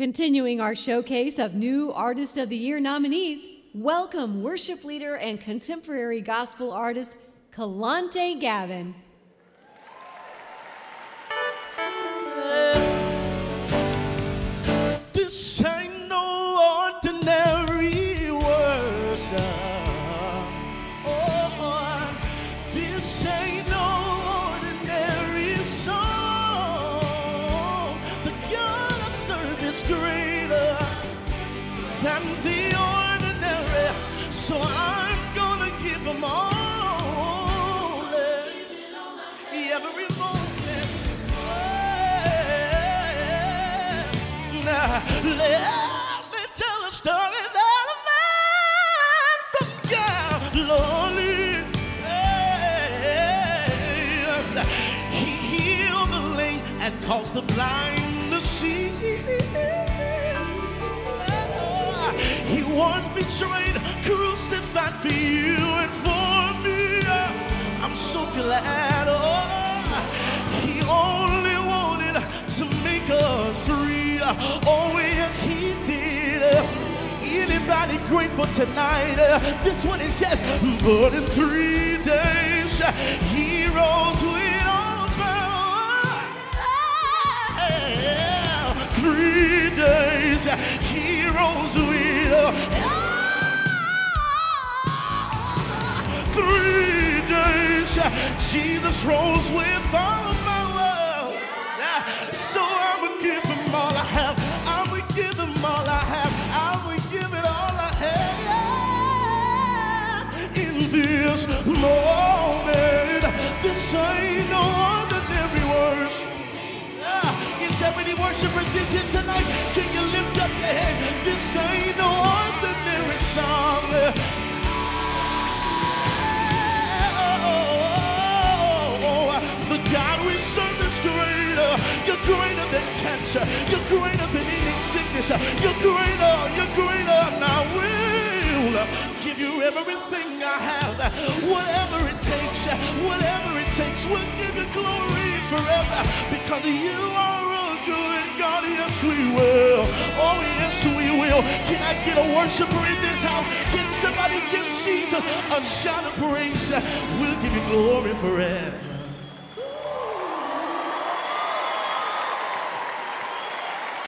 Continuing our showcase of New Artist of the Year nominees, welcome worship leader and contemporary gospel artist, Kelontae Gavin. This ain't no ordinary worship. Oh, this ain't no ordinary song. The God I serve is greater than the ordinary. So I'm gonna give them all, every moment. Let me tell a story about a man from Galilee. He healed the lame and caused the blind to see. He was betrayed, crucified for you and for me. I'm so glad. Oh, he only wanted to make us free. Oh, yes, he did. Anybody grateful tonight? This one, it says, but in 3 days, he rose with all power. 3 days, he rose with all power. 3 days, Jesus rose with all power. So I'm going to give him all I have. I would give him all I have. I would give it all I have in this moment. This ain't no ordinary worship. Is there any worshipers in here tonight? Can you lift up your hand? This ain't no ordinary song. The God we serve is greater. You're greater than cancer. You're greater than any sickness. You're greater, and I will give you everything I have. Whatever it takes, whatever it takes. We'll give you glory forever, because you are a good God. Yes, we will. Oh, yes, we will. Can I get a worshiper in this house? Can somebody give Jesus a shout of praise? We'll give you glory forever.